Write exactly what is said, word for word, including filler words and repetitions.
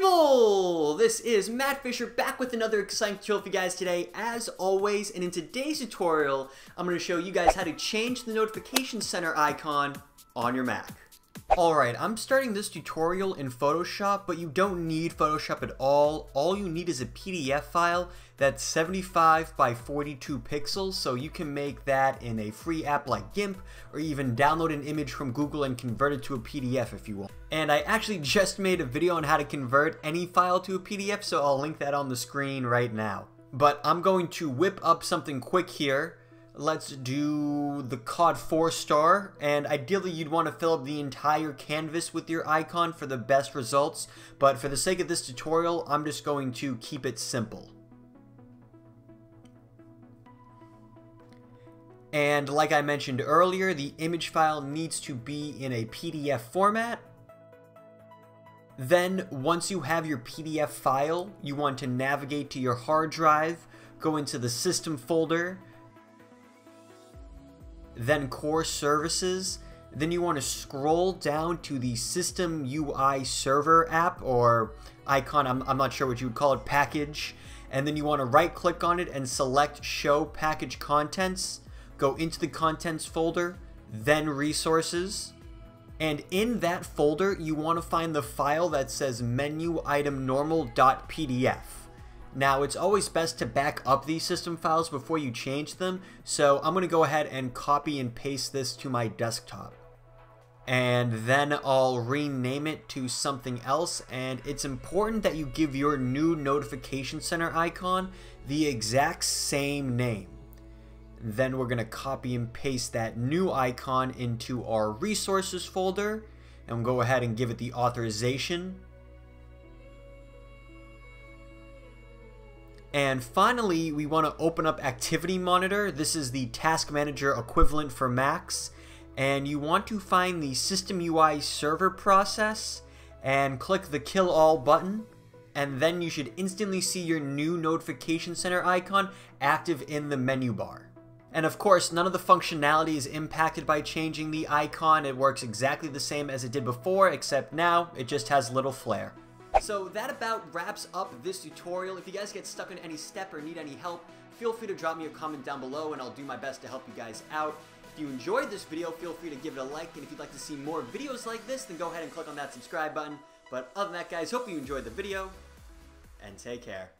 people! This is Matt Fisher back with another exciting tutorial for you guys today, as always. And in today's tutorial, I'm going to show you guys how to change the Notification Center icon on your Mac. Alright, I'm starting this tutorial in Photoshop, but you don't need Photoshop at all. All you need is a P D F file that's seventy-five by forty-two pixels, so you can make that in a free app like GIMP, or even download an image from Google and convert it to a P D F if you want. And I actually just made a video on how to convert any file to a P D F, so I'll link that on the screen right now. But I'm going to whip up something quick here. Let's do the C O D four star, and ideally you'd want to fill up the entire canvas with your icon for the best results, but for the sake of this tutorial, I'm just going to keep it simple. And like I mentioned earlier, the image file needs to be in a P D F format. Then, once you have your P D F file, you want to navigate to your hard drive, go into the system folder, then core services, then you want to scroll down to the system U I server app or icon, I'm, I'm not sure what you would call it, package, and then you want to right click on it and select show package contents, go into the contents folder, then resources, and in that folder you want to find the file that says menu item normal.pdf. Now, it's always best to back up these system files before you change them, so I'm going to go ahead and copy and paste this to my desktop. And then I'll rename it to something else, and it's important that you give your new Notification Center icon the exact same name. Then we're going to copy and paste that new icon into our resources folder, and we'll go ahead and give it the authorization. And finally, we want to open up Activity Monitor. This is the task manager equivalent for Macs. And you want to find the System U I server process and click the Kill All button. And then you should instantly see your new Notification Center icon active in the menu bar. And of course, none of the functionality is impacted by changing the icon. It works exactly the same as it did before, except now it just has little flair. So that about wraps up this tutorial. If you guys get stuck in any step or need any help, feel free to drop me a comment down below and I'll do my best to help you guys out. If you enjoyed this video, feel free to give it a like, and if you'd like to see more videos like this, then go ahead and click on that subscribe button. But other than that, guys, hope you enjoyed the video, and take care.